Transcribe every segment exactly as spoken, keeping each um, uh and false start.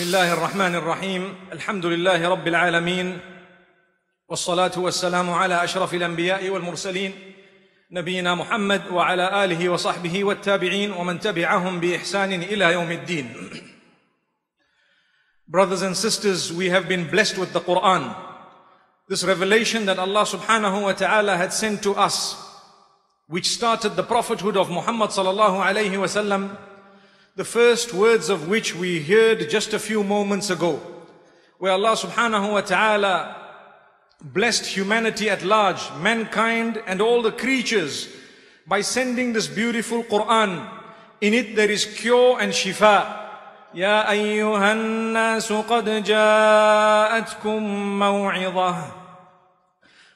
بسم الله الرحمن الرحيم الحمد لله رب العالمين والصلاة والسلام على أشرف الأنبياء والمرسلين نبينا محمد وعلى آله وصحبه والتابعين ومن تبعهم بإحسان إلى يوم الدين. Brothers and sisters, we have been blessed with the Quran, this revelation that Allah subhanahu wa ta'ala had sent to us, which started the prophethood of Muhammad sallallahu alayhi wa sallam, the first words of which we heard just a few moments ago, where Allah subhanahu wa ta'ala blessed humanity at large, mankind and all the creatures, by sending this beautiful Quran. In it there is cure and shifa. يَا أَيُّهَا النَّاسُ قَدْ جَاءَتْكُمْ مَوْعِظَةٌ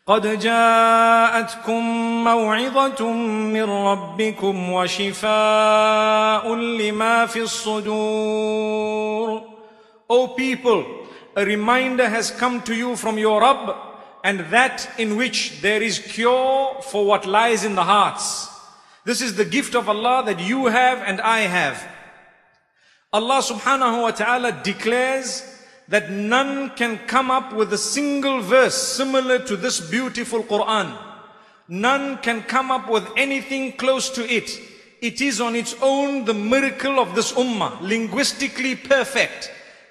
قَدْ جَاءَتْكُمْ مَوْعِظَةٌ مِّن رَّبِّكُمْ وَشِفَاءٌ لِّمَا فِي الصُّدُورِ. O people, a reminder has come to you from your Rabb, and that in which there is cure for what lies in the hearts. This is the gift of Allah that you have and I have. Allah subhanahu wa ta'ala declares that none can come up with a single verse similar to this beautiful Quran. None can come up with anything close to it. It is on its own the miracle of this ummah, linguistically perfect,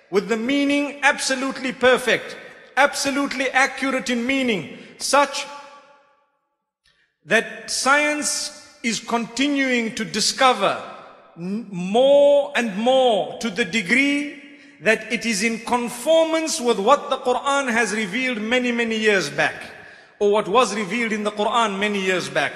with the meaning absolutely perfect, absolutely accurate in meaning, such that science is continuing to discover more and more, to the degree that it is in conformance with what the Quran has revealed many, many years back, or what was revealed in the Quran many years back.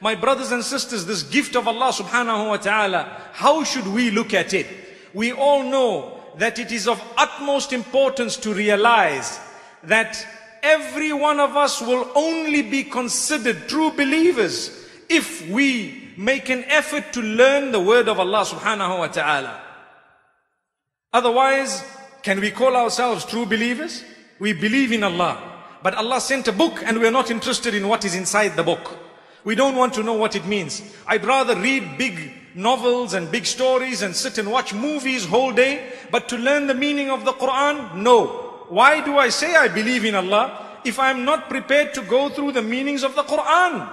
My brothers and sisters, this gift of Allah subhanahu wa ta'ala, how should we look at it? We all know that it is of utmost importance to realize that every one of us will only be considered true believers if we make an effort to learn the word of Allah subhanahu wa ta'ala. Otherwise, can we call ourselves true believers? We believe in Allah, but Allah sent a book and we're not interested in what is inside the book. We don't want to know what it means. I'd rather read big novels and big stories and sit and watch movies whole day, but to learn the meaning of the Quran, no. Why do I say I believe in Allah if I'm not prepared to go through the meanings of the Quran?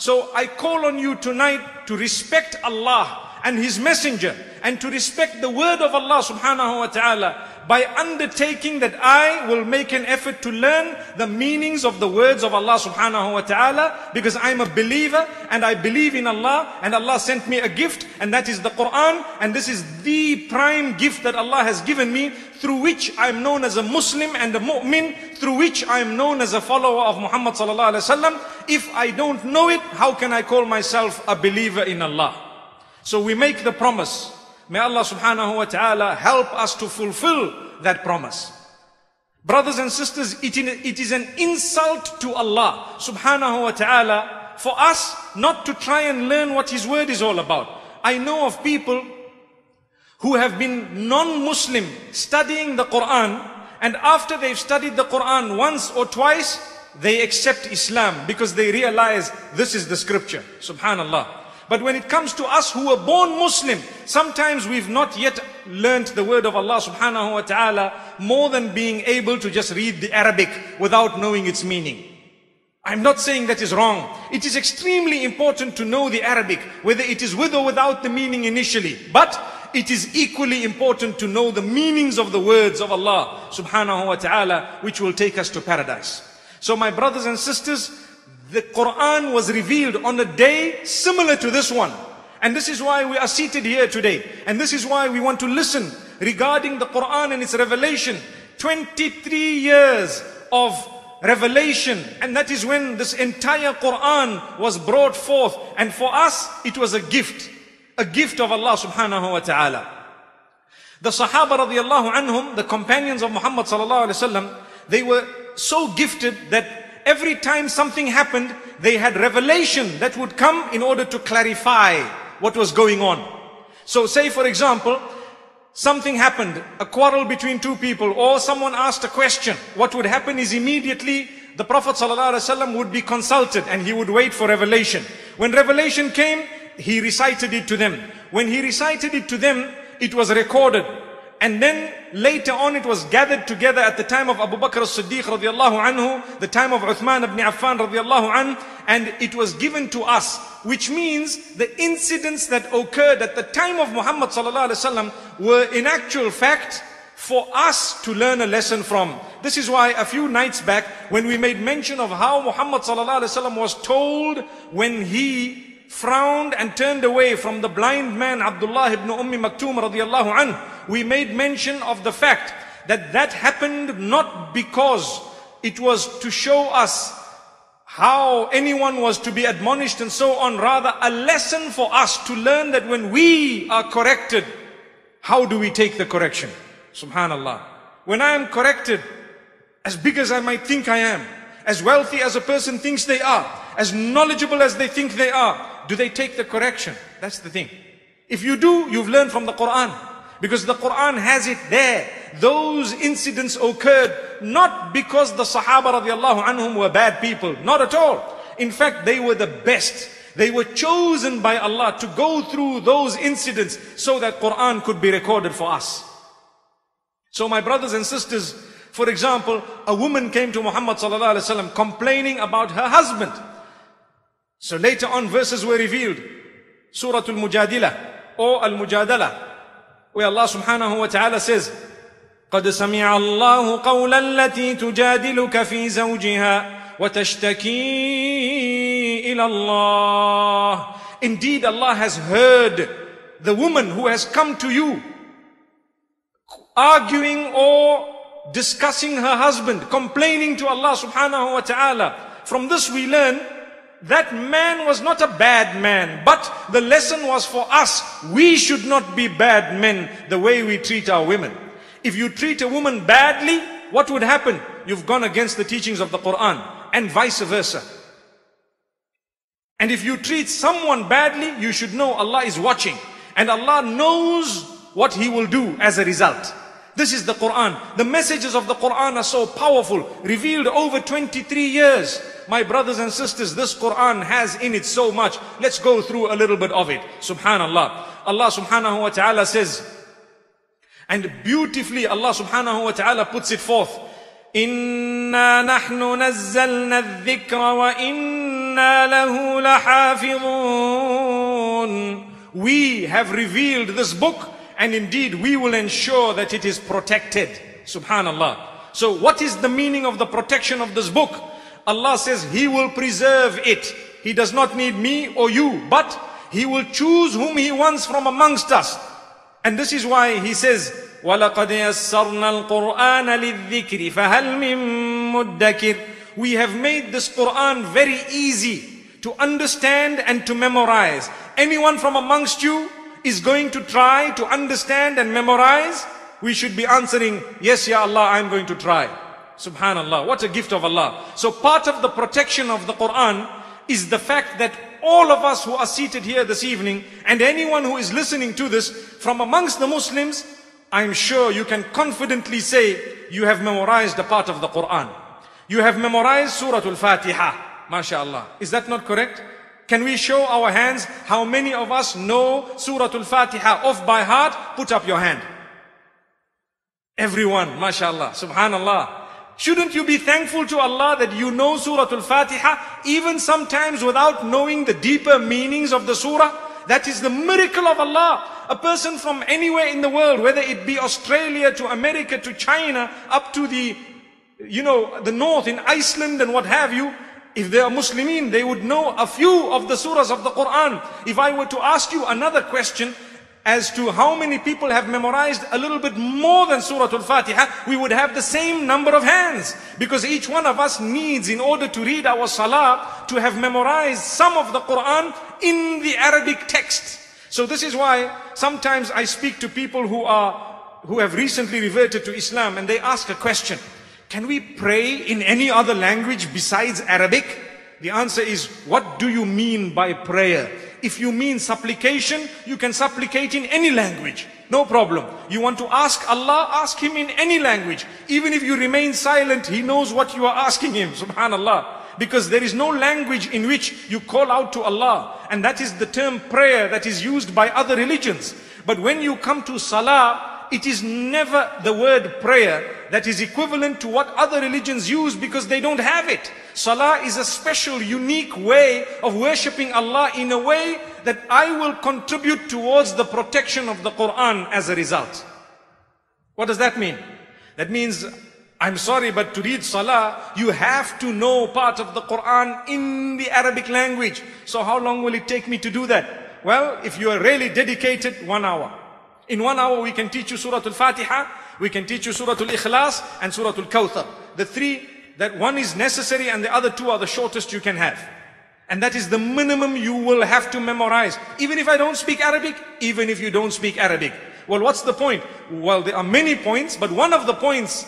So I call on you tonight to respect Allah and His Messenger, and to respect the word of Allah subhanahu wa ta'ala, by undertaking that I will make an effort to learn the meanings of the words of Allah subhanahu wa ta'ala, because I'm a believer and I believe in Allah, and Allah sent me a gift, and that is the Quran, and this is the prime gift that Allah has given me, through which I'm known as a Muslim and a mu'min, through which I'm known as a follower of Muhammad sallallahu alaihi wasallam. If I don't know it, how can I call myself a believer in Allah? So we make the promise. May Allah subhanahu wa ta'ala help us to fulfill that promise. Brothers and sisters, it is an insult to Allah subhanahu wa ta'ala for us not to try and learn what His word is all about. I know of people who have been non-Muslim studying the Quran, and after they've studied the Quran once or twice, they accept Islam because they realize this is the scripture. Subhanallah. But when it comes to us who were born Muslim, sometimes we've not yet learnt the word of Allah subhanahu wa ta'ala, more than being able to just read the Arabic without knowing its meaning. I'm not saying that is wrong. It is extremely important to know the Arabic, whether it is with or without the meaning initially. But it is equally important to know the meanings of the words of Allah subhanahu wa ta'ala, which will take us to paradise. So my brothers and sisters, the Quran was revealed on a day similar to this one. And this is why we are seated here today. And this is why we want to listen regarding the Quran and its revelation. twenty-three years of revelation, and that is when this entire Quran was brought forth. And for us, it was a gift. A gift of Allah subhanahu wa ta'ala. The Sahaba radiallahu anhum, the companions of Muhammad sallallahu alayhi wa sallam, they were so gifted that every time something happened, they had revelation that would come in order to clarify what was going on. So say for example, something happened, a quarrel between two people, or someone asked a question. What would happen is immediately the Prophet ﷺ would be consulted and he would wait for revelation. When revelation came, he recited it to them. When he recited it to them, it was recorded. And then later on it was gathered together at the time of Abu Bakr as-Siddiq radiallahu anhu, the time of Uthman ibn Affan radiallahu anhu, and it was given to us, which means the incidents that occurred at the time of Muhammad sallallahu alaihi wasallam were in actual fact for us to learn a lesson from. This is why a few nights back when we made mention of how Muhammad sallallahu alaihi wasallam was told when he frowned and turned away from the blind man Abdullah ibn Ummi Maktoum radiallahu anhu, we made mention of the fact that that happened not because it was to show us how anyone was to be admonished and so on, rather a lesson for us to learn that when we are corrected, how do we take the correction? Subhanallah. When I am corrected, as big as I might think I am, as wealthy as a person thinks they are, as knowledgeable as they think they are, do they take the correction? That's the thing. If you do, you've learned from the Quran. Because the Quran has it there. Those incidents occurred not because the Sahaba radiallahu anhum were bad people. Not at all. In fact, they were the best. They were chosen by Allah to go through those incidents so that Quran could be recorded for us. So my brothers and sisters, for example, a woman came to Muhammad sallallahu alaihi wasallam complaining about her husband. So later on verses were revealed, Surah Al-Mujadilah or Al-Mujadalah, where Allah subhanahu wa ta'ala says, قَدْ سَمِعَ اللَّهُ قَوْلَ الَّتِي تُجَادِلُكَ فِي زَوْجِهَا وَتَشْتَكِي إِلَى اللَّهِ. Indeed, Allah has heard the woman who has come to you arguing or discussing her husband, complaining to Allah subhanahu wa ta'ala. From this we learn that man was not a bad man, but the lesson was for us, we should not be bad men the way we treat our women. If you treat a woman badly, what would happen? You've gone against the teachings of the Quran, and vice versa. And if you treat someone badly, you should know Allah is watching, and Allah knows what He will do as a result. This is the Quran. The messages of the Quran are so powerful, revealed over twenty-three years. My brothers and sisters, this Quran has in it so much. Let's go through a little bit of it. Subhanallah. Allah subhanahu wa ta'ala says, and beautifully Allah subhanahu wa ta'ala puts it forth. Inna nahnu nazzalna adh-dhikra wa inna lahu lahafidhun. We have revealed this book, and indeed, we will ensure that it is protected. Subhanallah. So what is the meaning of the protection of this book? Allah says He will preserve it. He does not need me or you, but He will choose whom He wants from amongst us. And this is why He says, وَلَقَدْ يَسَّرْنَا الْقُرْآنَ لِلذِّكْرِ فَهَلْ مِن مُدَّكِرٍ. We have made this Quran very easy to understand and to memorize. Anyone from amongst you is going to try to understand and memorize? We should be answering, yes, Ya Allah, I'm going to try. Subhanallah, what a gift of Allah. So part of the protection of the Quran is the fact that all of us who are seated here this evening and anyone who is listening to this from amongst the Muslims, I'm sure you can confidently say you have memorized a part of the Quran. You have memorized Surah Al-Fatiha. MashaAllah. Is that not correct? Can we show our hands? How many of us know Surah Al-Fatiha off by heart? Put up your hand. Everyone, mashallah, subhanallah. Shouldn't you be thankful to Allah that you know Surah Al-Fatiha, even sometimes without knowing the deeper meanings of the surah? That is the miracle of Allah. A person from anywhere in the world, whether it be Australia to America to China, up to the, you know, the north in Iceland and what have you, if they are Muslimin, they would know a few of the surahs of the Quran. If I were to ask you another question as to how many people have memorized a little bit more than Surah Al-Fatiha, we would have the same number of hands. Because each one of us needs, in order to read our salah, to have memorized some of the Quran in the Arabic text. So this is why sometimes I speak to people who are, who have recently reverted to Islam, and they ask a question. Can we pray in any other language besides Arabic? The answer is, what do you mean by prayer? If you mean supplication, you can supplicate in any language. No problem. You want to ask Allah, ask Him in any language. Even if you remain silent, He knows what you are asking Him. Subhanallah. Because there is no language in which you call out to Allah. And that is the term prayer that is used by other religions. But when you come to salah, it is never the word prayer that is equivalent to what other religions use because they don't have it. Salah is a special, unique way of worshipping Allah in a way that I will contribute towards the protection of the Quran as a result. What does that mean? That means, I'm sorry, but to read Salah, you have to know part of the Quran in the Arabic language. So how long will it take me to do that? Well, if you are really dedicated, one hour. In one hour, we can teach you Surah Al-Fatiha, we can teach you Surah Al-Ikhlas and Surah Al-Kawthar. The three, that one is necessary and the other two are the shortest you can have. And that is the minimum you will have to memorize. Even if I don't speak Arabic, even if you don't speak Arabic. Well, what's the point? Well, there are many points, but one of the points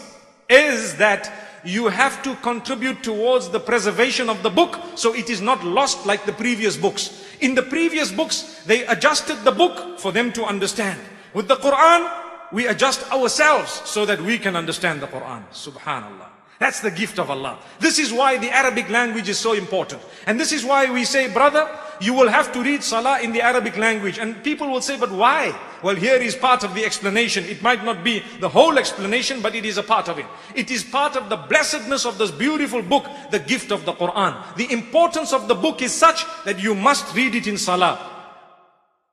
is that you have to contribute towards the preservation of the book so it is not lost like the previous books. In the previous books, they adjusted the book for them to understand. With the Quran, we adjust ourselves so that we can understand the Quran. Subhanallah. That's the gift of Allah. This is why the Arabic language is so important. And this is why we say, brother, you will have to read Salah in the Arabic language. And people will say, but why? Well, here is part of the explanation. It might not be the whole explanation, but it is a part of it. It is part of the blessedness of this beautiful book, the gift of the Quran. The importance of the book is such that you must read it in Salah.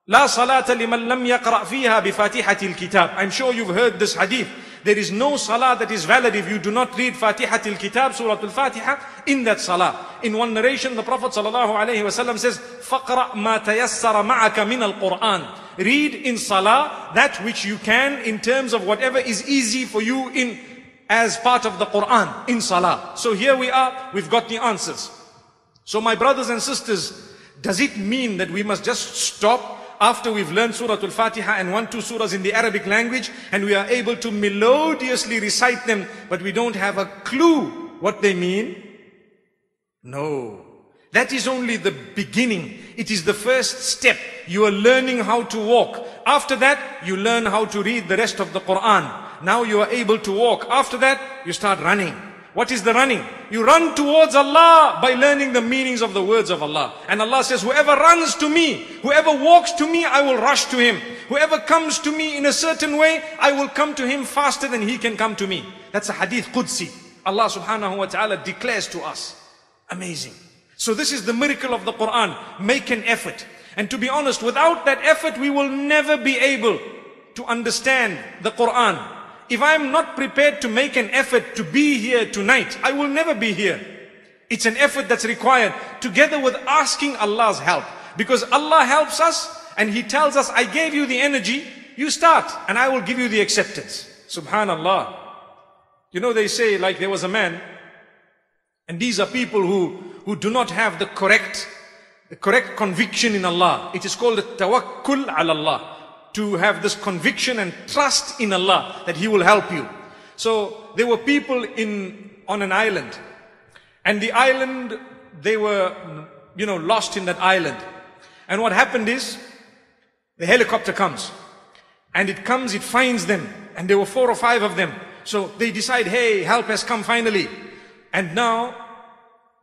La salata liman lam yaqra' fiha bi fatihatil kitab. I'm sure you've heard this hadith. There is no salah that is valid if you do not read Fatihatil Kitab, Surah Al-Fatiha, in that salah. In one narration, the Prophet ﷺ says, فَقْرَأْ مَا تَيَسَّرَ مَعَكَ مِنَ الْقُرْآنِ. Read in salah that which you can in terms of whatever is easy for you in as part of the Quran, in salah. So here we are, we've got the answers. So my brothers and sisters, does it mean that we must just stop after we've learned Surah Al-Fatiha and one, two surahs in the Arabic language, and we are able to melodiously recite them, but we don't have a clue what they mean? No. That is only the beginning. It is the first step. You are learning how to walk. After that, you learn how to read the rest of the Quran. Now you are able to walk. After that, you start running. What is the running? You run towards Allah by learning the meanings of the words of Allah. And Allah says, whoever runs to me, whoever walks to me, I will rush to him. Whoever comes to me in a certain way, I will come to him faster than he can come to me. That's a hadith Qudsi. Allah subhanahu wa ta'ala declares to us. Amazing. So this is the miracle of the Quran. Make an effort. And to be honest, without that effort, we will never be able to understand the Quran. If I am not prepared to make an effort to be here tonight, I will never be here. It's an effort that's required together with asking Allah's help. Because Allah helps us and He tells us, I gave you the energy, you start and I will give you the acceptance. Subhanallah. You know, they say, like, there was a man, and these are people who, who do not have the correct, the correct conviction in Allah. It is called tawakkul ala Allah. To have this conviction and trust in Allah that He will help you. So there were people in on an island, and the island, they were, you know, lost in that island. And what happened is, the helicopter comes, and it comes, it finds them, and there were four or five of them. So they decide, hey, help has come finally. And now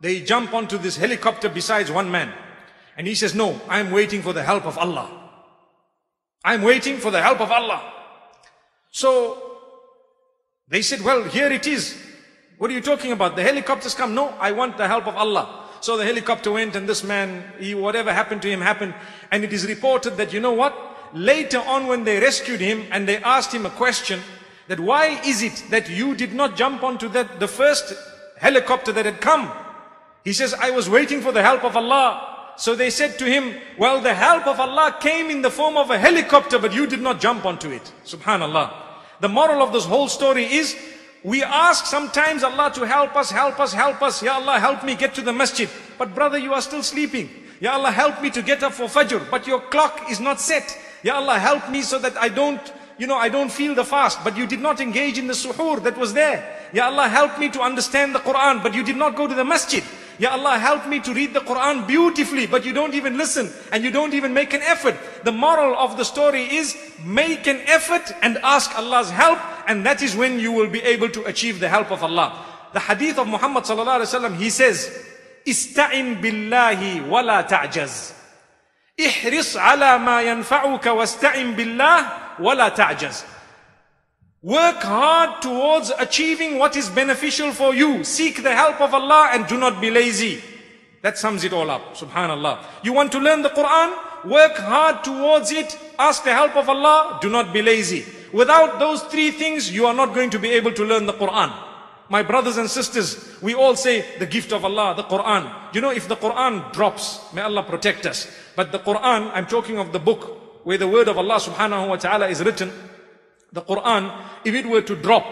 they jump onto this helicopter besides one man, and he says, no, I'm waiting for the help of Allah. I'm waiting for the help of Allah. So they said, well, here it is. What are you talking about? The helicopters come. No, I want the help of Allah. So the helicopter went, and this man, he, whatever happened to him happened. And it is reported that, you know what? Later on when they rescued him and they asked him a question, that why is it that you did not jump onto that, the first helicopter that had come? He says, I was waiting for the help of Allah. So they said to him, well, the help of Allah came in the form of a helicopter, but you did not jump onto it. Subhanallah. The moral of this whole story is, we ask sometimes Allah to help us, help us, help us. Ya Allah, help me get to the masjid. But brother, you are still sleeping. Ya Allah, help me to get up for Fajr. But your clock is not set. Ya Allah, help me so that I don't, you know, I don't feel the fast. But you did not engage in the suhoor that was there. Ya Allah, help me to understand the Quran. But you did not go to the masjid. Ya Allah, help me to read the Quran beautifully, but you don't even listen and you don't even make an effort. The moral of the story is, make an effort and ask Allah's help, and that is when you will be able to achieve the help of Allah. The hadith of Muhammad sallallahu alaihi wasallam, he says, Ista'in billahi wa la ta'jaz. Ihris ala ma yanfa'uka wasta'in billah wa la ta'jaz. Work hard towards achieving what is beneficial for you. Seek the help of Allah and do not be lazy. That sums it all up. Subhanallah. You want to learn the Quran? Work hard towards it. Ask the help of Allah. Do not be lazy. Without those three things, you are not going to be able to learn the Quran. My brothers and sisters, we all say the gift of Allah, the Quran. You know, if the Quran drops, may Allah protect us. But the Quran, I'm talking of the book where the word of Allah subhanahu wa ta'ala is written. The Quran, if it were to drop,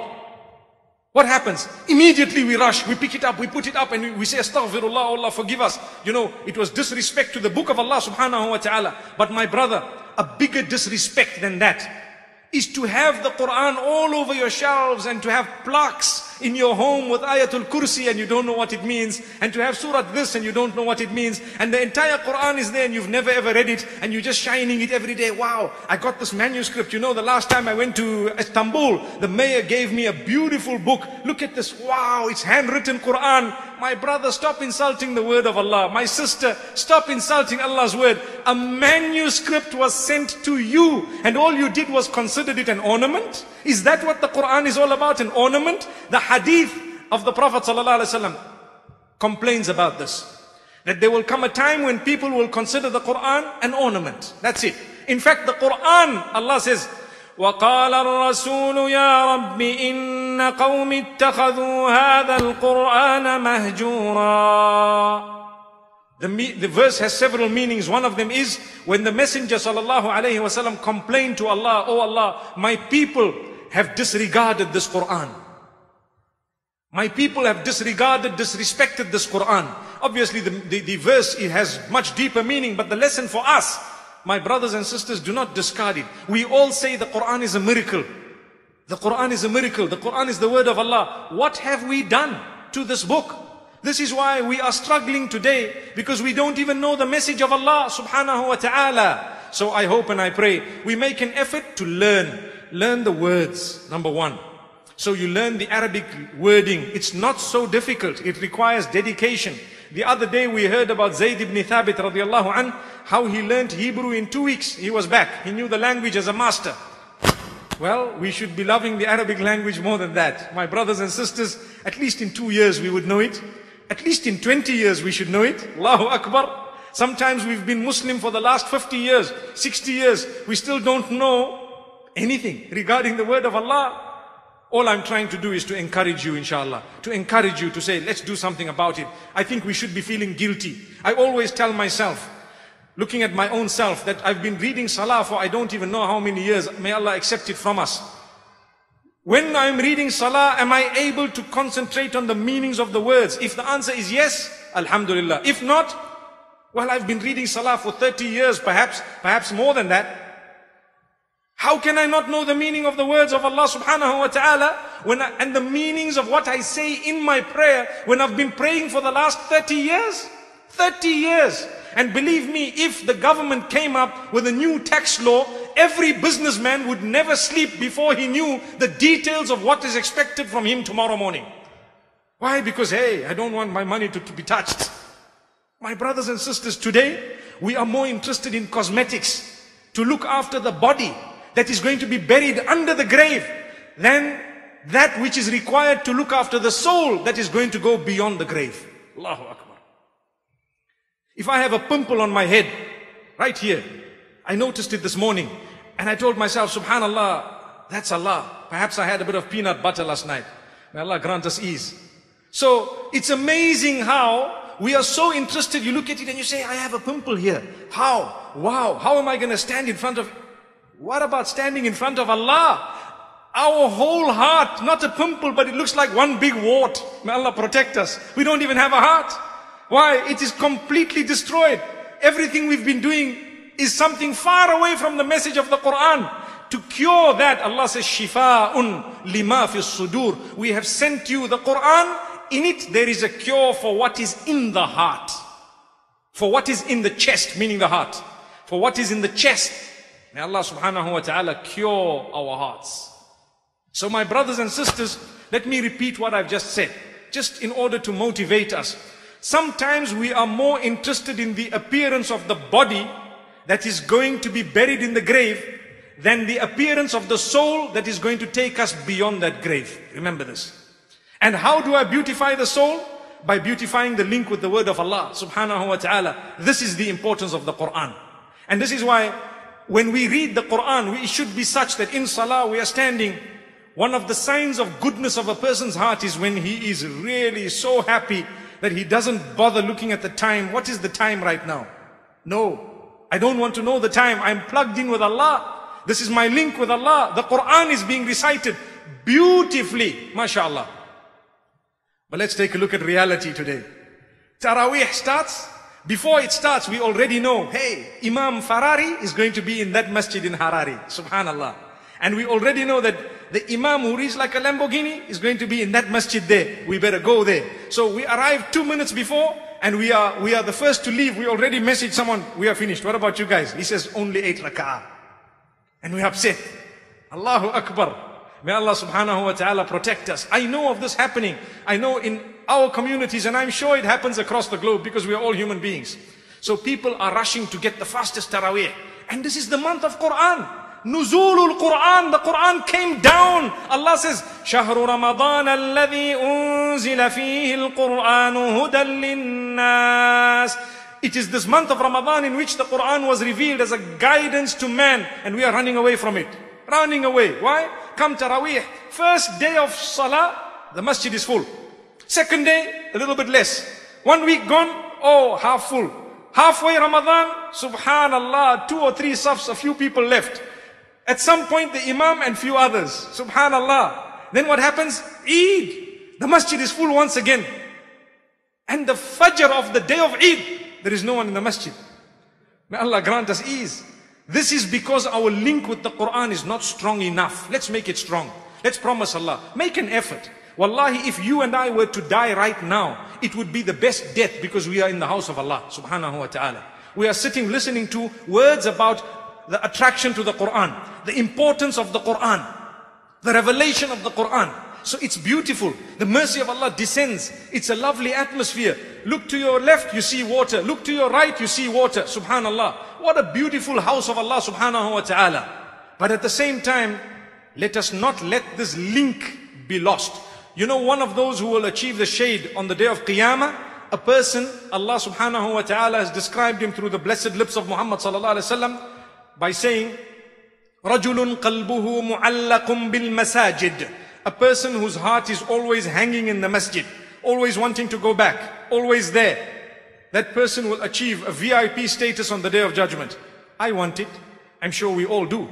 what happens? Immediately we rush, we pick it up, we put it up, and we, we say, Astaghfirullah, Allah forgive us. You know, it was disrespect to the book of Allah subhanahu wa ta'ala. But my brother, a bigger disrespect than that is to have the Quran all over your shelves and to have plaques in your home with Ayatul Kursi and you don't know what it means, and to have Surah this and you don't know what it means, and the entire Quran is there and you've never ever read it, and you're just shining it every day. Wow, I got this manuscript. You know, the last time I went to Istanbul, the mayor gave me a beautiful book. Look at this. Wow, it's handwritten Quran. My brother, stop insulting the word of Allah. My sister, stop insulting Allah's word. A manuscript was sent to you and all you did was consider it an ornament? Is that what the Quran is all about, an ornament? The hadith of the Prophet ﷺ complains about this, that there will come a time when people will consider the Quran an ornament. That's it. In fact, the Quran, Allah says, وَقَالَ الرَّسُولُ يَا رَبِّ إِنَّ قَوْمِ اتَّخَذُوا هَذَا الْقُرْآنَ مَهْجُورًا. The, the verse has several meanings. One of them is when the Messenger sallallahu alaihi wasallam complained to Allah, "Oh Allah, my people have disregarded this Quran. My people have disregarded, disrespected this Quran." Obviously, the, the, the verse, it has much deeper meaning, but the lesson for us, my brothers and sisters, do not discard it. We all say the Quran is a miracle. The Quran is a miracle. The Quran is the word of Allah. What have we done to this book? This is why we are struggling today, because we don't even know the message of Allah subhanahu wa ta'ala. So I hope and I pray we make an effort to learn. Learn the words, number one. So you learn the Arabic wording. It's not so difficult. It requires dedication. The other day we heard about Zayd ibn Thabit radiallahu anhu, how he learned Hebrew in two weeks. He was back. He knew the language as a master. Well, we should be loving the Arabic language more than that. My brothers and sisters, at least in two years we would know it. At least in twenty years we should know it. Allahu Akbar. Sometimes we've been Muslim for the last fifty years, sixty years. We still don't know anything regarding the word of Allah. All I'm trying to do is to encourage you, inshallah. To encourage you to say, let's do something about it. I think we should be feeling guilty. I always tell myself, looking at my own self, that I've been reading Salah for I don't even know how many years. May Allah accept it from us. When I'm reading Salah, am I able to concentrate on the meanings of the words? If the answer is yes, alhamdulillah. If not, well, I've been reading Salah for thirty years, perhaps, perhaps more than that. How can I not know the meaning of the words of Allah subhanahu wa ta'ala when I, and the meanings of what I say in my prayer when I've been praying for the last thirty years? thirty years. And believe me, if the government came up with a new tax law, every businessman would never sleep before he knew the details of what is expected from him tomorrow morning. Why? Because, hey, I don't want my money to, to be touched. My brothers and sisters, today, we are more interested in cosmetics, to look after the body that is going to be buried under the grave, than that which is required to look after the soul that is going to go beyond the grave. Allahu Akbar. If I have a pimple on my head, right here, I noticed it this morning, and I told myself, subhanallah, that's Allah. Perhaps I had a bit of peanut butter last night. May Allah grant us ease. So it's amazing how we are so interested. You look at it and you say, I have a pimple here. How? Wow. How am I going to stand in front of... What about standing in front of Allah? Our whole heart, not a pimple, but it looks like one big wart. May Allah protect us. We don't even have a heart. Why? It is completely destroyed. Everything we've been doing is something far away from the message of the Quran. To cure that, Allah says, Shifa'un lima fi sudur. We have sent you the Quran. In it, there is a cure for what is in the heart. For what is in the chest, meaning the heart. For what is in the chest. May Allah subhanahu wa ta'ala cure our hearts. So my brothers and sisters, let me repeat what I've just said, just in order to motivate us. Sometimes we are more interested in the appearance of the body that is going to be buried in the grave than the appearance of the soul that is going to take us beyond that grave. Remember this. And how do I beautify the soul? By beautifying the link with the word of Allah subhanahu wa ta'ala. This is the importance of the Quran. And this is why when we read the Quran, we should be such that in salah we are standing. One of the signs of goodness of a person's heart is when he is really so happy that he doesn't bother looking at the time. What is the time right now? No, I don't want to know the time. I'm plugged in with Allah. This is my link with Allah. The Quran is being recited beautifully, mashallah. But let's take a look at reality today. Taraweeh starts. Before it starts, we already know, hey, Imam Farari is going to be in that masjid in Harare. Subhanallah. And we already know that the Imam who reads like a Lamborghini is going to be in that masjid there. We better go there. So we arrive two minutes before and we are, we are the first to leave. We already message someone, we are finished. What about you guys? He says, only eight raka'ah. And we're upset. Allahu Akbar. May Allah subhanahu wa ta'ala protect us. I know of this happening. I know in our communities, and I'm sure it happens across the globe because we are all human beings. So people are rushing to get the fastest taraweeh. And this is the month of Quran. Nuzulul Quran. The Quran came down. Allah says, شَهْرُ رَمَضَانَ الَّذِي أُنزِلَ فِيهِ الْقُرْآنُ هُدًى لِلنَّاسِ. It is this month of Ramadan in which the Quran was revealed as a guidance to man. And we are running away from it. Running away. Why? Come Taraweeh. First day of Salah, the masjid is full. Second day, a little bit less. One week gone, oh, half full. Halfway Ramadan, subhanallah, two or three safs, a few people left. At some point, the Imam and few others, subhanallah. Then what happens? Eid. The masjid is full once again. And the Fajr of the day of Eid, there is no one in the masjid. May Allah grant us ease. This is because our link with the Quran is not strong enough. Let's make it strong. Let's promise Allah. Make an effort. Wallahi, if you and I were to die right now, it would be the best death because we are in the house of Allah subhanahu wa ta'ala. We are sitting listening to words about the attraction to the Quran, the importance of the Quran, the revelation of the Quran. So it's beautiful. The mercy of Allah descends. It's a lovely atmosphere. Look to your left, you see water. Look to your right, you see water. Subhanallah. What a beautiful house of Allah subhanahu wa ta'ala. But at the same time, let us not let this link be lost. You know, one of those who will achieve the shade on the day of Qiyamah, a person, Allah subhanahu wa ta'ala has described him through the blessed lips of Muhammad sallallahu alayhi wa sallam by saying, رَجُلٌ قَلْبُهُ مُعَلَّقٌ بِالْمَسَاجِدِ. A person whose heart is always hanging in the masjid, always wanting to go back, always there. That person will achieve a V I P status on the day of judgment. I want it. I'm sure we all do.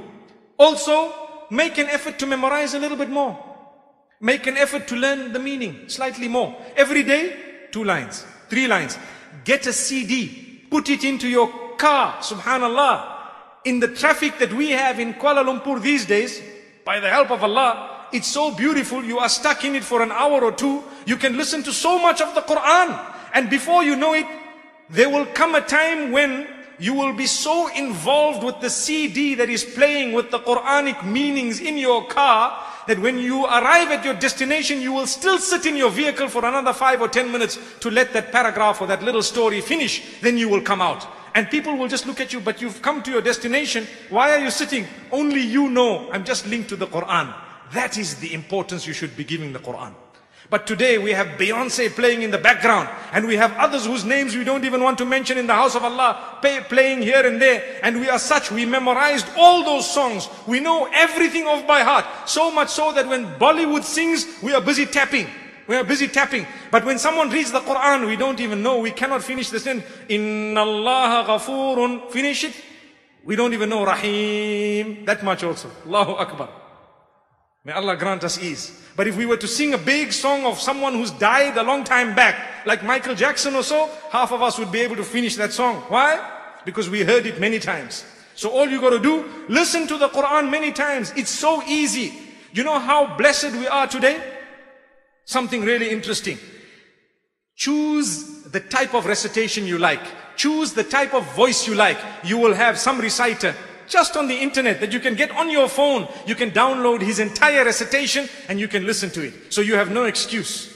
Also, make an effort to memorize a little bit more. Make an effort to learn the meaning slightly more. Every day, two lines, three lines. Get a C D, put it into your car, subhanallah. In the traffic that we have in Kuala Lumpur these days, by the help of Allah, it's so beautiful. You are stuck in it for an hour or two. You can listen to so much of the Quran. And before you know it, there will come a time when you will be so involved with the C D that is playing with the Quranic meanings in your car that when you arrive at your destination, you will still sit in your vehicle for another five or ten minutes to let that paragraph or that little story finish. Then you will come out. And people will just look at you, but you've come to your destination. Why are you sitting? Only you know. I'm just linked to the Quran. That is the importance you should be giving the Quran. But today we have Beyonce playing in the background, and we have others whose names we don't even want to mention in the house of Allah pay, playing here and there. And we are such, we memorized all those songs. We know everything off by heart. So much so that when Bollywood sings, we are busy tapping. We are busy tapping. But when someone reads the Quran, we don't even know. We cannot finish this in. Inna Allah Ghafurun. Finish it. We don't even know Rahim. That much also. Allahu Akbar. May Allah grant us ease. But if we were to sing a big song of someone who's died a long time back, like Michael Jackson or so, half of us would be able to finish that song. Why? Because we heard it many times. So all you got to do, listen to the Quran many times. It's so easy. You know how blessed we are today? Something really interesting. Choose the type of recitation you like. Choose the type of voice you like. You will have some reciter just on the internet that you can get on your phone. You can download his entire recitation and you can listen to it. So you have no excuse.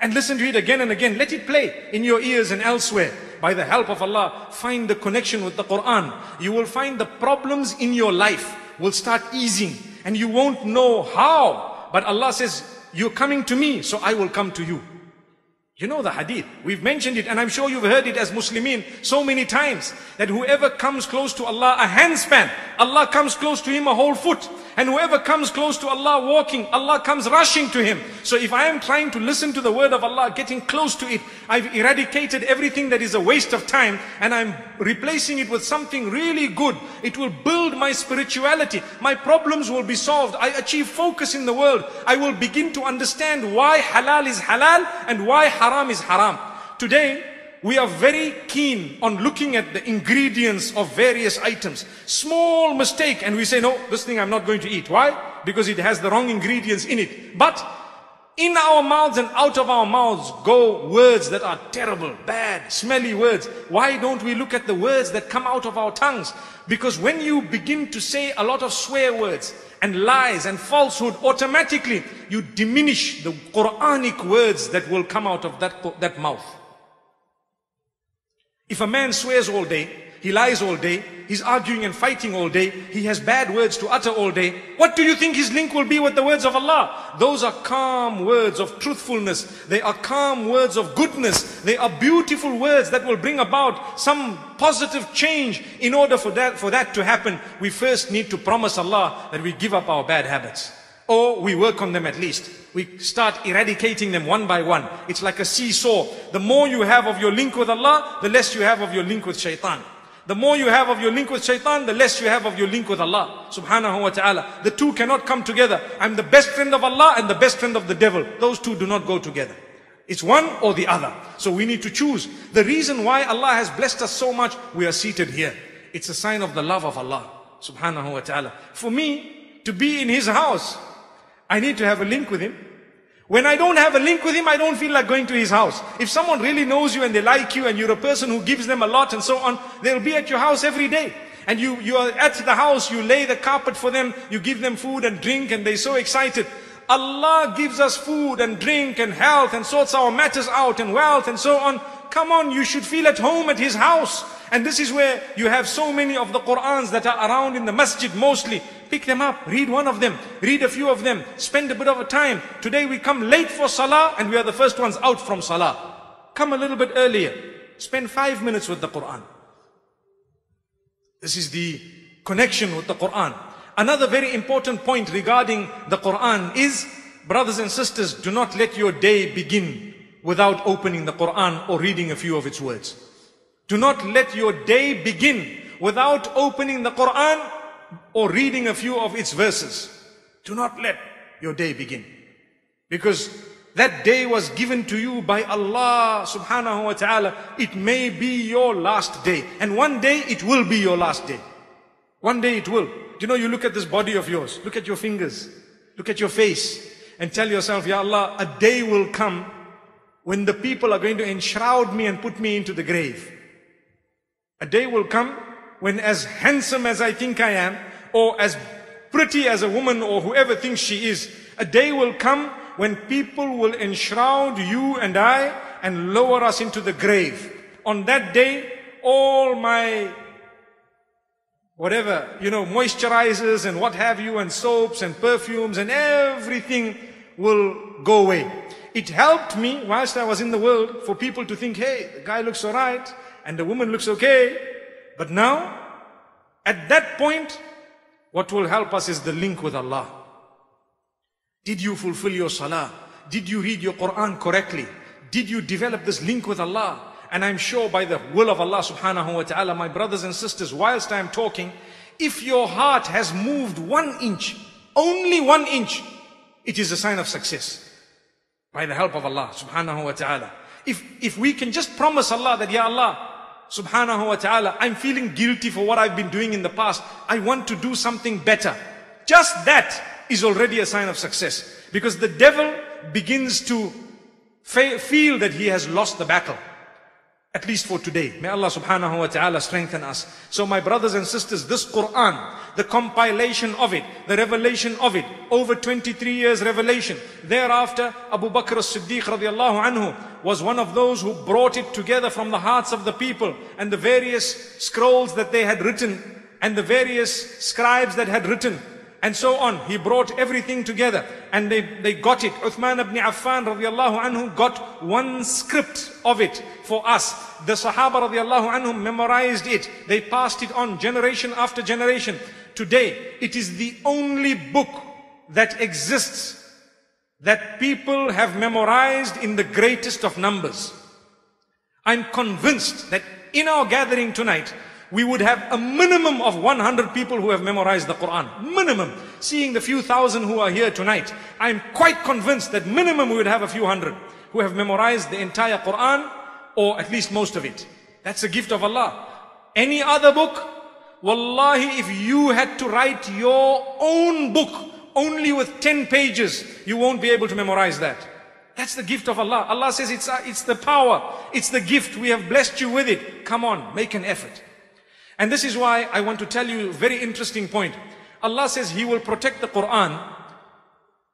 And listen to it again and again. Let it play in your ears and elsewhere. By the help of Allah, find the connection with the Quran. You will find the problems in your life will start easing and you won't know how. But Allah says, you're coming to me, so I will come to you. You know the hadith. We've mentioned it and I'm sure you've heard it as Muslimin so many times, that whoever comes close to Allah a handspan, Allah comes close to him a whole foot. And whoever comes close to Allah walking, Allah comes rushing to him. So if I am trying to listen to the word of Allah, getting close to it, I've eradicated everything that is a waste of time and I'm replacing it with something really good. It will build my spirituality. My problems will be solved. I achieve focus in the world. I will begin to understand why halal is halal and why haram is haram. Today, we are very keen on looking at the ingredients of various items. Small mistake and we say, no, this thing I'm not going to eat. Why? Because it has the wrong ingredients in it. But in our mouths and out of our mouths go words that are terrible, bad, smelly words. Why don't we look at the words that come out of our tongues? Because when you begin to say a lot of swear words and lies and falsehood, automatically you diminish the Quranic words that will come out of that, that mouth. If a man swears all day, he lies all day, he's arguing and fighting all day, he has bad words to utter all day, what do you think his link will be with the words of Allah? Those are calm words of truthfulness. They are calm words of goodness. They are beautiful words that will bring about some positive change. In order for that, for that to happen, we first need to promise Allah that we give up our bad habits. Or we work on them at least. We start eradicating them one by one. It's like a seesaw. The more you have of your link with Allah, the less you have of your link with shaitan. The more you have of your link with shaitan, the less you have of your link with Allah subhanahu wa ta'ala. The two cannot come together. I'm the best friend of Allah and the best friend of the devil. Those two do not go together. It's one or the other. So we need to choose. The reason why Allah has blessed us so much, we are seated here. It's a sign of the love of Allah subhanahu wa ta'ala. For me to be in His house, I need to have a link with Him. When I don't have a link with Him, I don't feel like going to His house. If someone really knows you and they like you and you're a person who gives them a lot and so on, they'll be at your house every day. And you, you are at the house, you lay the carpet for them, you give them food and drink and they're so excited. Allah gives us food and drink and health and sorts our matters out and wealth and so on. Come on, you should feel at home at His house. And this is where you have so many of the Qur'ans that are around in the masjid mostly. Pick them up, read one of them, read a few of them, spend a bit of a time. Today we come late for salah and we are the first ones out from salah. Come a little bit earlier, spend five minutes with the Qur'an. This is the connection with the Qur'an. Another very important point regarding the Qur'an is, brothers and sisters, do not let your day begin without opening the Qur'an or reading a few of its words. Do not let your day begin without opening the Qur'an or reading a few of its verses. Do not let your day begin. Because that day was given to you by Allah subhanahu wa ta'ala. It may be your last day. And one day it will be your last day. One day it will. You know, you look at this body of yours. Look at your fingers. Look at your face. And tell yourself, Ya Allah, a day will come when the people are going to enshroud me and put me into the grave. A day will come when, as handsome as I think I am, or as pretty as a woman or whoever thinks she is, a day will come when people will enshroud you and I and lower us into the grave. On that day, all my whatever, you know, moisturizers and what have you, and soaps and perfumes and everything will go away. It helped me whilst I was in the world for people to think, hey, the guy looks all right and the woman looks okay. But now, at that point, what will help us is the link with Allah. Did you fulfill your salah? Did you read your Qur'an correctly? Did you develop this link with Allah? And I'm sure by the will of Allah subhanahu wa ta'ala, my brothers and sisters, whilst I'm talking, if your heart has moved one inch, only one inch, it is a sign of success. By the help of Allah subhanahu wa ta'ala. If, if we can just promise Allah that, Ya Allah, subhanahu wa ta'ala, I'm feeling guilty for what I've been doing in the past. I want to do something better. Just that is already a sign of success. Because the devil begins to feel that he has lost the battle. At least for today. May Allah subhanahu wa ta'ala strengthen us. So my brothers and sisters, this Qur'an, the compilation of it, the revelation of it, over twenty-three years revelation. Thereafter, Abu Bakr as-Siddiq radiallahu anhu was one of those who brought it together from the hearts of the people and the various scrolls that they had written. and the various scribes that had written and so on. He brought everything together and they, they got it. Uthman ibn Affan radiallahu anhu got one script of it for us. The Sahaba radiallahu anhu memorized it. They passed it on generation after generation. Today, it is the only book that exists that people have memorized in the greatest of numbers. I'm convinced that in our gathering tonight, we would have a minimum of one hundred people who have memorized the Quran. Minimum. Seeing the few thousand who are here tonight, I'm quite convinced that minimum we would have a few hundred who have memorized the entire Quran, or at least most of it. That's a gift of Allah. Any other book? Wallahi, if you had to write your own book only with ten pages, you won't be able to memorize that. That's the gift of Allah. Allah says it's, it's the power. It's the gift. We have blessed you with it. Come on, make an effort. And this is why I want to tell you a very interesting point. Allah says He will protect the Quran.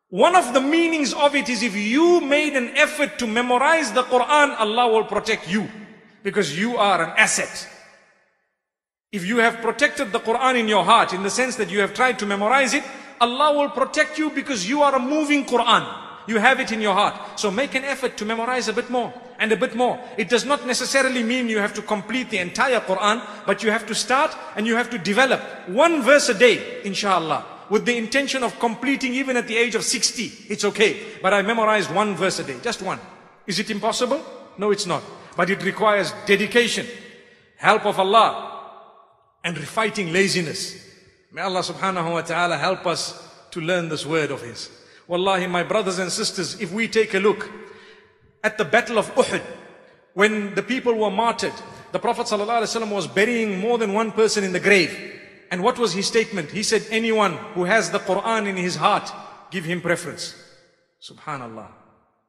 One of the meanings of it is if you made an effort to memorize the Quran, Allah will protect you because you are an asset. If you have protected the Quran in your heart, in the sense that you have tried to memorize it, Allah will protect you because you are a moving Quran. You have it in your heart. So make an effort to memorize a bit more and a bit more. It does not necessarily mean you have to complete the entire Quran, but you have to start and you have to develop one verse a day, inshallah, with the intention of completing even at the age of sixty. It's okay. But I memorized one verse a day, just one. Is it impossible? No, it's not. But it requires dedication, help of Allah, and fighting laziness. May Allah subhanahu wa ta'ala help us to learn this word of His. Wallahi, my brothers and sisters, if we take a look at the battle of Uhud, when the people were martyred, the Prophet ﷺ was burying more than one person in the grave. And what was his statement? He said, anyone who has the Quran in his heart, give him preference. Subhanallah.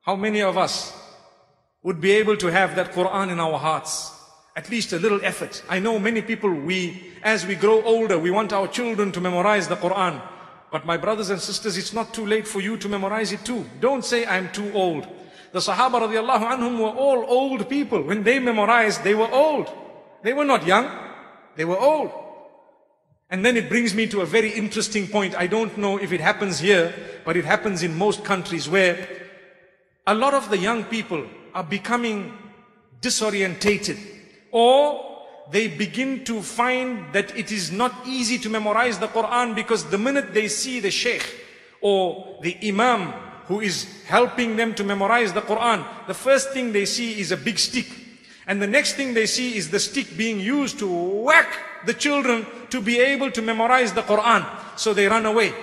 How many of us would be able to have that Quran in our hearts? At least a little effort. I know many people, we, as we grow older, we want our children to memorize the Quran. But my brothers and sisters, it's not too late for you to memorize it too. Don't say, I'm too old. The Sahaba radiallahu anhum were all old people. When they memorized, they were old. They were not young. They were old. And then it brings me to a very interesting point. I don't know if it happens here, but it happens in most countries where a lot of the young people are becoming disorientated, or they begin to find that it is not easy to memorize the Quran, because the minute they see the sheikh or the imam who is helping them to memorize the Quran, the first thing they see is a big stick. And the next thing they see is the stick being used to whack the children to be able to memorize the Quran. So they run away.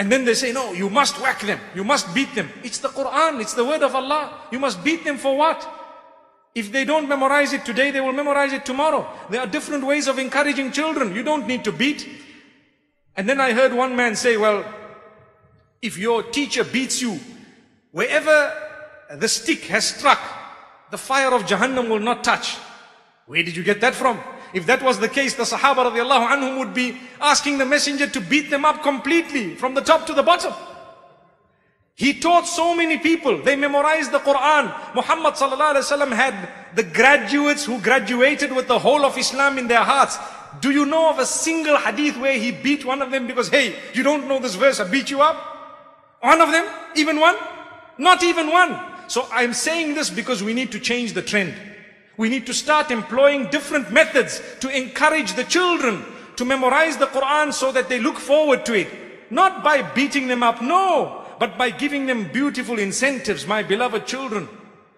And then they say, no, you must whack them. You must beat them. It's the Quran. It's the word of Allah. You must beat them for what? If they don't memorize it today, they will memorize it tomorrow. There are different ways of encouraging children. You don't need to beat. And then I heard one man say, well, if your teacher beats you, wherever the stick has struck, the fire of Jahannam will not touch. Where did you get that from? If that was the case, the Sahaba radiallahu anhum would be asking the messenger to beat them up completely from the top to the bottom. He taught so many people. They memorized the Quran. Muhammad sallallahu alaihi wasallam had the graduates who graduated with the whole of Islam in their hearts. Do you know of a single hadith where he beat one of them because, hey, you don't know this verse, I beat you up? One of them? Even one? Not even one. So I'm saying this because we need to change the trend. We need to start employing different methods to encourage the children to memorize the Quran so that they look forward to it. Not by beating them up, no. But by giving them beautiful incentives, my beloved children.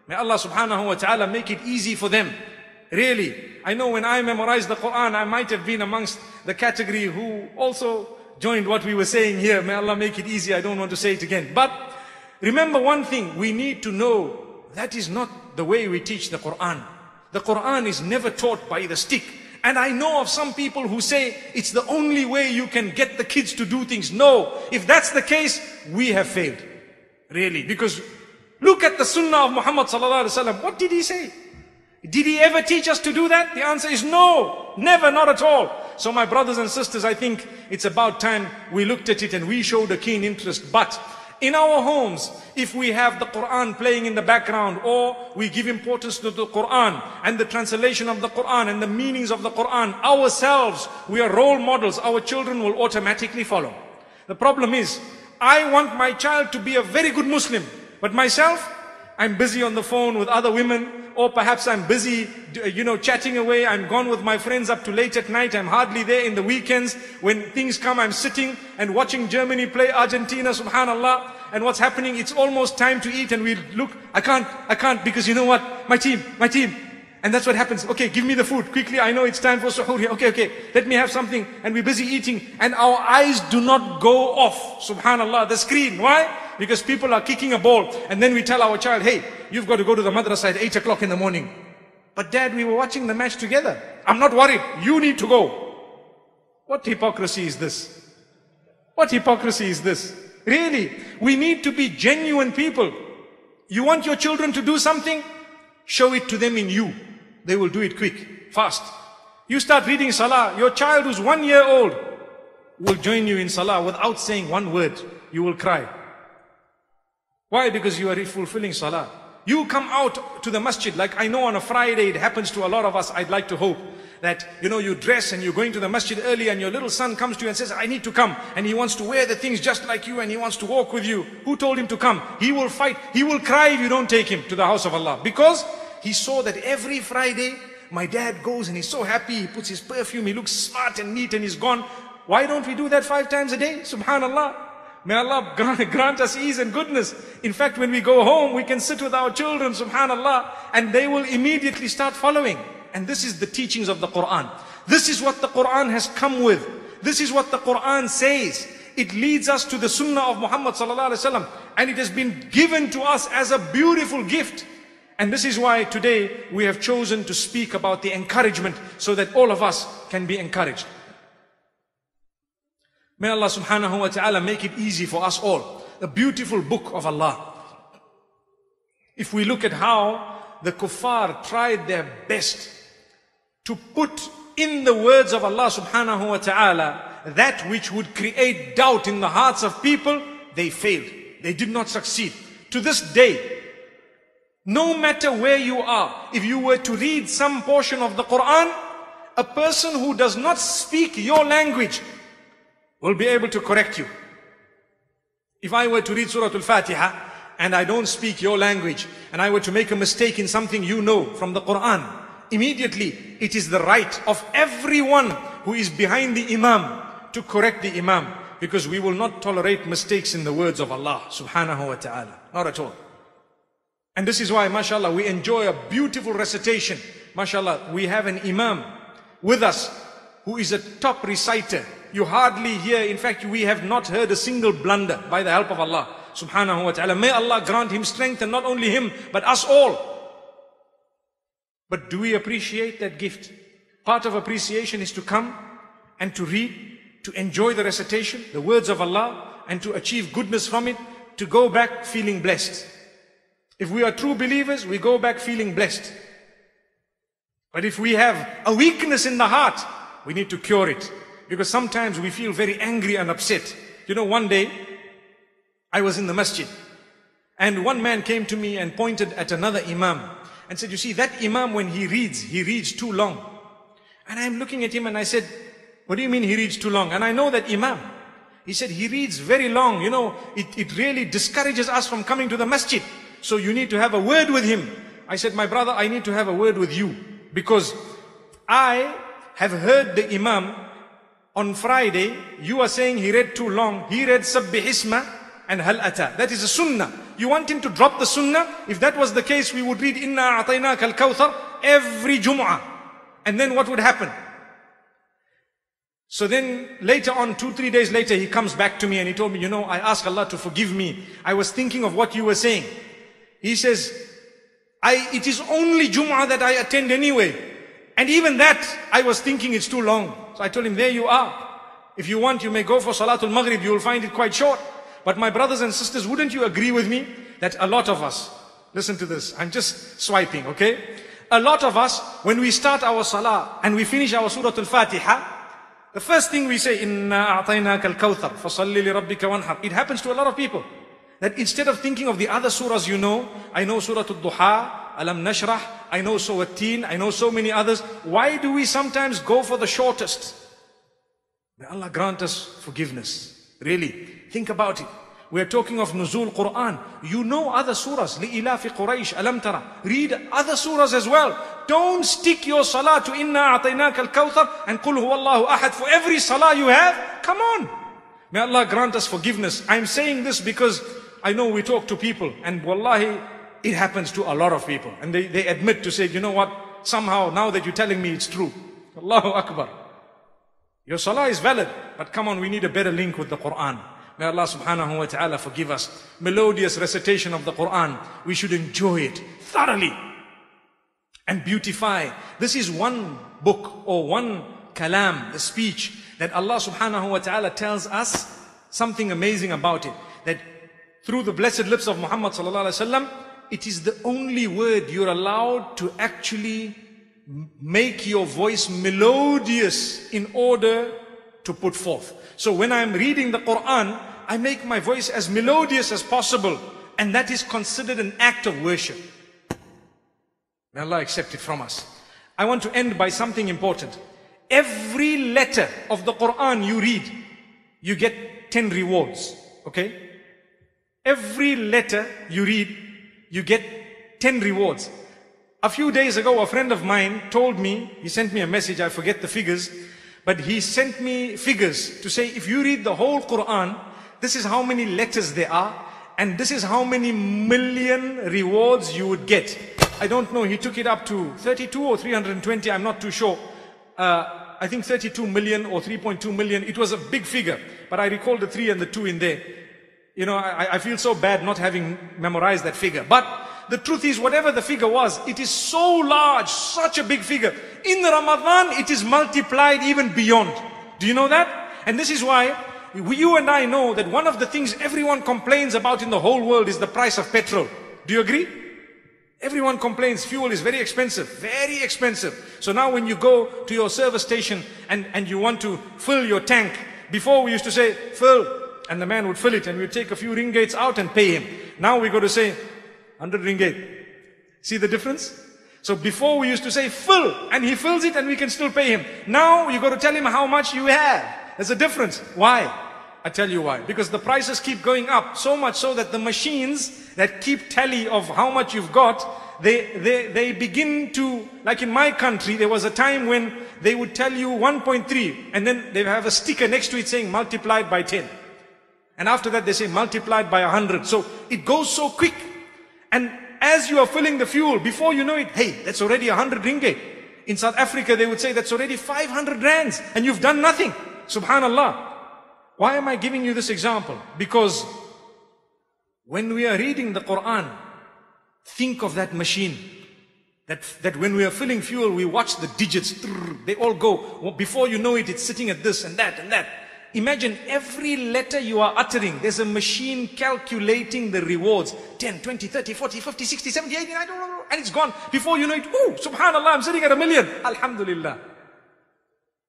May Allah subhanahu wa ta'ala make it easy for them. Really. I know when I memorized the Quran, I might have been amongst the category who also joined what we were saying here. May Allah make it easy. I don't want to say it again. But remember one thing. We need to know that is not the way we teach the Quran. The Quran is never taught by the stick. And I know of some people who say it's the only way you can get the kids to do things. No, if that's the case, we have failed. Really, because look at the sunnah of Muhammad sallallahu alaihi wasallam. What did he say? Did he ever teach us to do that? The answer is no, never, not at all. So my brothers and sisters, I think it's about time we looked at it and we showed a keen interest. But in our homes, if we have the Quran playing in the background, or we give importance to the Quran and the translation of the Quran and the meanings of the Quran ourselves, we are role models. Our children will automatically follow. The problem is, I want my child to be a very good Muslim, but myself, I'm busy on the phone with other women, or perhaps I'm busy, you know, chatting away. I'm gone with my friends up to late at night. I'm hardly there in the weekends. When things come, I'm sitting and watching Germany play Argentina, subhanallah. And what's happening? It's almost time to eat, and we look, I can't, I can't, because you know what? My team, my team. And that's what happens. Okay, give me the food quickly. I know it's time for suhoor here. Okay, okay, let me have something. And we're busy eating, and our eyes do not go off, subhanallah, the screen. Why? Because people are kicking a ball. And then we tell our child, hey, you've got to go to the madrasa at eight o'clock in the morning. But dad, we were watching the match together. I'm not worried. You need to go. What hypocrisy is this? What hypocrisy is this? Really, we need to be genuine people. You want your children to do something? Show it to them in you. They will do it quick, fast. You start reading salah, your child who's one year old will join you in salah without saying one word. You will cry. Why? Because you are fulfilling salah. You come out to the masjid, like I know on a Friday, it happens to a lot of us, I'd like to hope, that, you know, you dress and you're going to the masjid early, and your little son comes to you and says, I need to come. And he wants to wear the things just like you, and he wants to walk with you. Who told him to come? He will fight. He will cry if you don't take him to the house of Allah. Because he saw that every Friday, my dad goes and he's so happy, he puts his perfume, he looks smart and neat and he's gone. Why don't we do that five times a day? Subhanallah. May Allah grant us ease and goodness. In fact, when we go home, we can sit with our children, subhanallah, and they will immediately start following. And this is the teachings of the Quran. This is what the Quran has come with. This is what the Quran says. It leads us to the Sunnah of Muhammad sallallahu alaihi wasallam, and it has been given to us as a beautiful gift. And this is why today we have chosen to speak about the encouragement, so that all of us can be encouraged. May Allah subhanahu wa ta'ala make it easy for us all. The beautiful book of Allah. If we look at how the kuffar tried their best to put in the words of Allah subhanahu wa ta'ala that which would create doubt in the hearts of people, they failed. They did not succeed. To this day, no matter where you are, if you were to read some portion of the Quran, a person who does not speak your language will be able to correct you. If I were to read Surah Al-Fatiha and I don't speak your language, and I were to make a mistake in something you know from the Quran, immediately it is the right of everyone who is behind the Imam to correct the Imam, because we will not tolerate mistakes in the words of Allah subhanahu wa ta'ala. Not at all. And this is why, mashallah, we enjoy a beautiful recitation. Mashallah, we have an Imam with us who is a top reciter. You hardly hear, in fact, we have not heard a single blunder by the help of Allah subhanahu wa ta'ala. May Allah grant him strength, and not only him, but us all. But do we appreciate that gift? Part of appreciation is to come and to read, to enjoy the recitation, the words of Allah, and to achieve goodness from it, to go back feeling blessed. If we are true believers, we go back feeling blessed. But if we have a weakness in the heart, we need to cure it. Because sometimes we feel very angry and upset. You know, one day I was in the masjid, and one man came to me and pointed at another imam and said, you see, that imam, when he reads, he reads too long. And I'm looking at him and I said, what do you mean he reads too long? And I know that imam. He said, he reads very long. You know, it, it really discourages us from coming to the masjid. So you need to have a word with him. I said, my brother, I need to have a word with you, because I have heard the imam on Friday, you are saying he read too long. He read Sabbih Isma and Hal Ata. That is a sunnah. You want him to drop the sunnah? If that was the case, we would read Inna Ataynaka Al-Kawthar every Jum'ah. And then what would happen? So then later on, two, three days later, he comes back to me and he told me, you know, I ask Allah to forgive me. I was thinking of what you were saying. He says, I, it is only Jum'ah that I attend anyway. And even that, I was thinking it's too long. So I told him, there you are. If you want, you may go for Salatul Maghrib. You will find it quite short. But my brothers and sisters, wouldn't you agree with me that a lot of us, listen to this, I'm just swiping, okay? A lot of us, when we start our Salah and we finish our Surah Al-Fatiha, the first thing we say, Inna a'tainaka al-kawthar, fasalli li rabbika wanhar. It happens to a lot of people. that instead of thinking of the other surahs you know, I know Surah Al-Duha, Alam Nashrah, I know Surah At-Teen, I know so many others. Why do we sometimes go for the shortest? May Allah grant us forgiveness. Really, think about it. We are talking of Nuzul Quran. You know other surahs. Li'ilafi Quraysh, Alam Tara. Read other surahs as well. Don't stick your salah to Inna Atainaka Al-Kawthar and Qul Huwallahu Ahad for every salah you have. Come on. May Allah grant us forgiveness. I'm saying this because I know we talk to people, and wallahi, it happens to a lot of people. And they, they admit to say, you know what, somehow now that you're telling me it's true. Allahu Akbar. Your salah is valid, but come on, we need a better link with the Quran. May Allah subhanahu wa ta'ala forgive us. Melodious recitation of the Quran. We should enjoy it thoroughly and beautify. This is one book or one kalam, the speech that Allah subhanahu wa ta'ala tells us something amazing about it. That through the blessed lips of Muhammad sallallahu alayhi wa sallam, it is the only word you're allowed to actually make your voice melodious in order to put forth. So when I'm reading the Quran, I make my voice as melodious as possible, and that is considered an act of worship. May Allah accept it from us. I want to end by something important. Every letter of the Quran you read, you get ten rewards. Okay? Every letter you read, you get ten rewards. A few days ago, a friend of mine told me, he sent me a message, I forget the figures, but he sent me figures to say, if you read the whole Quran, this is how many letters there are, and this is how many million rewards you would get. I don't know, he took it up to thirty-two or three hundred twenty, I'm not too sure. Uh, I think thirty-two million or three point two million, it was a big figure, but I recall the three and the two in there. You know, I, I feel so bad not having memorized that figure. But the truth is, whatever the figure was, it is so large, such a big figure. In Ramadan, it is multiplied even beyond. Do you know that? And this is why we, you and I know that one of the things everyone complains about in the whole world is the price of petrol. Do you agree? Everyone complains fuel is very expensive, very expensive. So now when you go to your service station and, and you want to fill your tank, before we used to say, fill. And the man would fill it and we would take a few ringgates out and pay him. Now we got to say, one hundred ringgit. See the difference? So before we used to say, fill, and he fills it and we can still pay him. Now you got to tell him how much you have. There's a difference. Why? I tell you why. Because the prices keep going up so much so that the machines that keep tally of how much you've got, they, they, they begin to, like in my country, there was a time when they would tell you one point three and then they have a sticker next to it saying multiplied by ten. And after that they say multiplied by one hundred. So it goes so quick. And as you are filling the fuel, before you know it, hey, that's already one hundred ringgit. In South Africa they would say that's already five hundred rands and you've done nothing. Subhanallah. Why am I giving you this example? Because when we are reading the Quran, think of that machine. That, that when we are filling fuel, we watch the digits. They all go. Before you know it, it's sitting at this and that and that. Imagine every letter you are uttering, there's a machine calculating the rewards. ten, twenty, thirty, forty, fifty, sixty, seventy, eighty, I don't know. And it's gone. Before you know it, ooh, subhanallah, I'm sitting at a million. Alhamdulillah.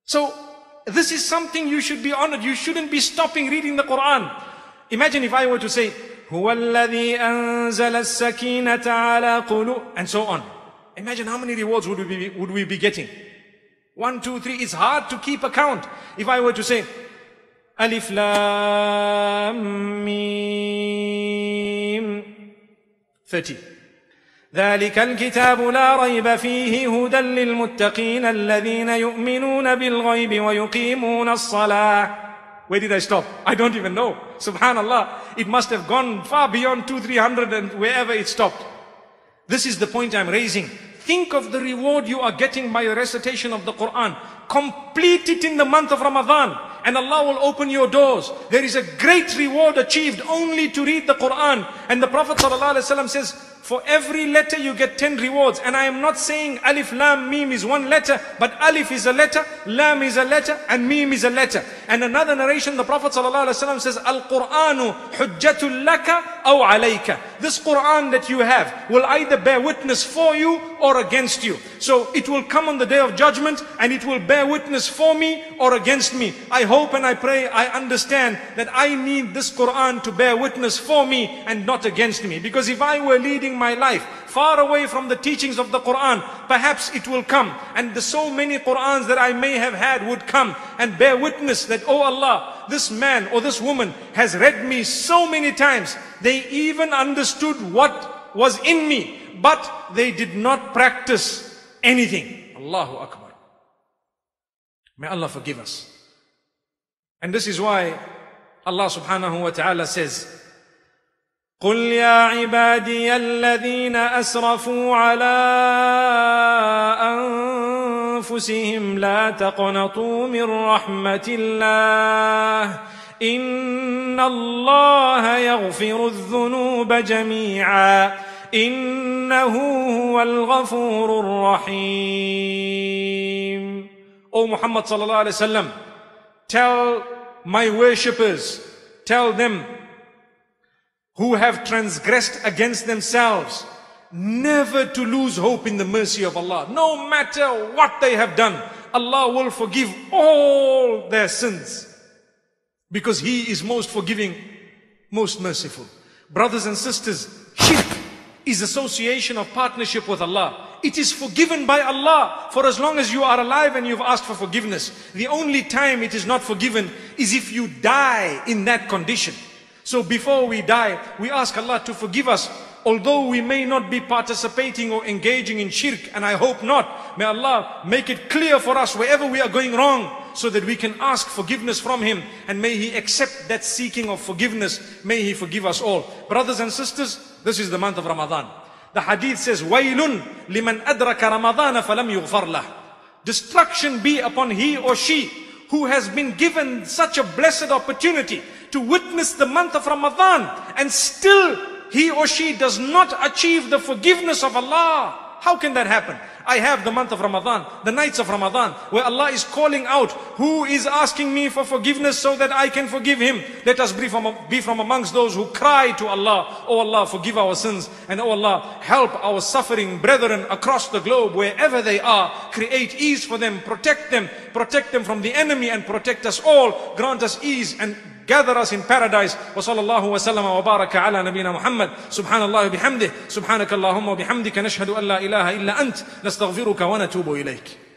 So, this is something you should be honored. You shouldn't be stopping reading the Quran. Imagine if I were to say, هُوَ الَّذِي أَنزَلَ السَّكِينَةَ عَلَىٰ قُلُوبٍ and so on. Imagine how many rewards would we be, would we be getting. One, two, three. It's hard to keep account. If I were to say, Alif Lam Mim thirty. ذلك الكتاب لا ريب فيه هدى للمتقين الذين يؤمنون بالغيب ويقيمون الصلاة. Where did I stop? I don't even know. Subhanallah. It must have gone far beyond two, three hundred and wherever it stopped. This is the point I'm raising. Think of the reward you are getting by your recitation of the Quran. Complete it in the month of Ramadan and Allah will open your doors. There is a great reward achieved only to read the Quran. And the Prophet ﷺ says, for every letter you get ten rewards. And I am not saying Alif, Lam, Mim is one letter, but Alif is a letter, Lam is a letter, and Mim is a letter. And another narration, the Prophet ﷺ says, Al Quranu hujjatul laka أو عليك. This Quran that you have will either bear witness for you or against you. So it will come on the day of judgment and it will bear witness for me or against me. I hope and I pray I understand that I need this Quran to bear witness for me and not against me. Because if I were leading my life far away from the teachings of the Quran, perhaps it will come. And the so many Qurans that I may have had would come and bear witness that, oh Allah, this man or this woman has read me so many times. They even understood what was in me, but they did not practice anything. Allahu Akbar. May Allah forgive us. And this is why Allah subhanahu wa ta'ala says, قل يا عبادي الذين أسرفوا على أنفسهم لا تقنطوا من رحمة الله إن الله يغفر الذنوب جميعا إنه هو الغفور الرحيم. O Muhammad صلى الله عليه وسلم, tell my worshippers, tell them who have transgressed against themselves, never to lose hope in the mercy of Allah. No matter what they have done, Allah will forgive all their sins, because He is most forgiving, most merciful. Brothers and sisters, shirk is association of partnership with Allah. It is forgiven by Allah for as long as you are alive and you've asked for forgiveness. The only time it is not forgiven is if you die in that condition. So before we die, we ask Allah to forgive us, although we may not be participating or engaging in shirk, and I hope not. May Allah make it clear for us wherever we are going wrong, so that we can ask forgiveness from Him, and may He accept that seeking of forgiveness. May He forgive us all. Brothers and sisters, this is the month of Ramadan. The hadith says, وَيْلٌ لِمَنْ أَدْرَكَ رَمَضَانَ فَلَمْ يُغْفَرْ لَهُ. Destruction be upon he or she who has been given such a blessed opportunity to witness the month of Ramadan, and still he or she does not achieve the forgiveness of Allah. How can that happen? I have the month of Ramadan, the nights of Ramadan, where Allah is calling out, who is asking me for forgiveness so that I can forgive him? Let us be from, be from amongst those who cry to Allah, oh Allah, forgive our sins, and oh Allah, help our suffering brethren across the globe, wherever they are. Create ease for them, protect them, protect them from the enemy, and protect us all. Grant us ease and gather us in paradise. Wa sallallahu wa sallama wa baraka ala nabina Muhammad. Subhanallah wa bihamdih. Subhanakallahumma wa bihamdika. Nashhadu an la ilaha illa ant. Nastaghfiruka wa natubu ilayk.